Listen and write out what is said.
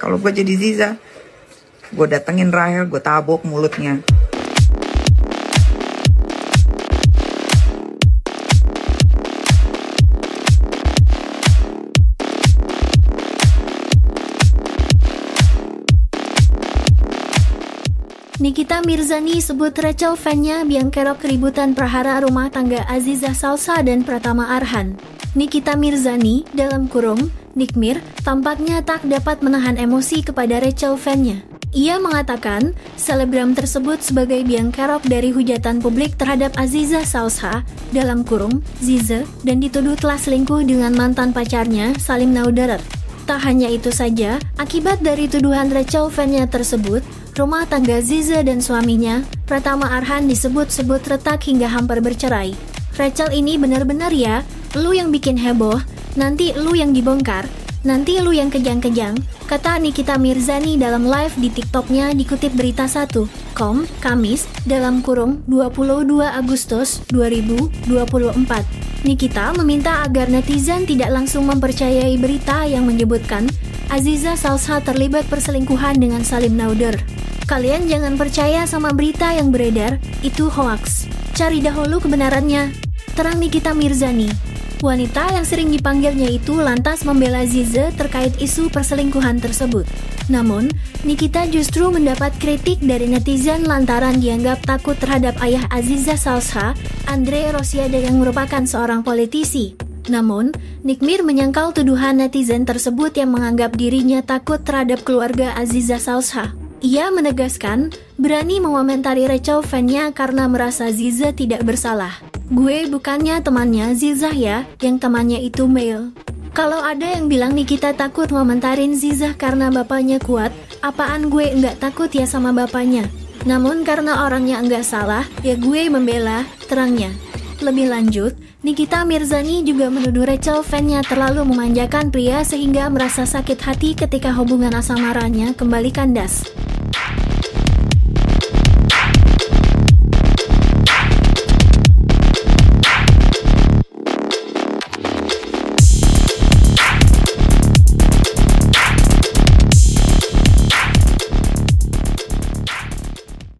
Kalau gue jadi Azizah, gue datengin Rachel, gue tabok mulutnya. Nikita Mirzani sebut Rachel Vennya yang kerap keributan perhara rumah tangga Azizah Salsha dan Pratama Arhan. Nikita Mirzani, dalam kurung, Nikmir, tampaknya tak dapat menahan emosi kepada Rachel Vennya. Ia mengatakan, selebgram tersebut sebagai biang kerok dari hujatan publik terhadap Azizah Salsha, dalam kurung, Zize, dan dituduh telah selingkuh dengan mantan pacarnya, Salim Nauderer. Tak hanya itu saja, akibat dari tuduhan Rachel Vennya tersebut, rumah tangga Zize dan suaminya, Pratama Arhan, disebut-sebut retak hingga hampir bercerai. "Rachel ini benar-benar ya, lu yang bikin heboh, nanti lu yang dibongkar, nanti lu yang kejang-kejang," kata Nikita Mirzani dalam live di TikToknya dikutip BeritaSatu.com, Kamis, dalam kurung 22 Agustus 2024. Nikita meminta agar netizen tidak langsung mempercayai berita yang menyebutkan Azizah Salsha terlibat perselingkuhan dengan Salim Nauderer. "Kalian jangan percaya sama berita yang beredar, itu hoaks. Cari dahulu kebenarannya," terang Nikita Mirzani. Wanita yang sering dipanggilnya itu lantas membela Zize terkait isu perselingkuhan tersebut. Namun, Nikita justru mendapat kritik dari netizen lantaran dianggap takut terhadap ayah Azizah Salsha, Andre Rosiada, yang merupakan seorang politisi. Namun, Nikmir menyangkal tuduhan netizen tersebut yang menganggap dirinya takut terhadap keluarga Azizah Salsha. Ia menegaskan, berani mengomentari Rachel Vennya karena merasa Zize tidak bersalah. "Gue bukannya temannya Azizah ya, yang temannya itu Mel." Kalau ada yang bilang Nikita takut ngomentarin Azizah karena bapaknya kuat, apaan gue enggak takut ya sama bapaknya. Namun karena orangnya enggak salah, ya gue membela, terangnya. Lebih lanjut, Nikita Mirzani juga menuduh Rachel Vennya terlalu memanjakan pria sehingga merasa sakit hati ketika hubungan asmaranya kembali kandas.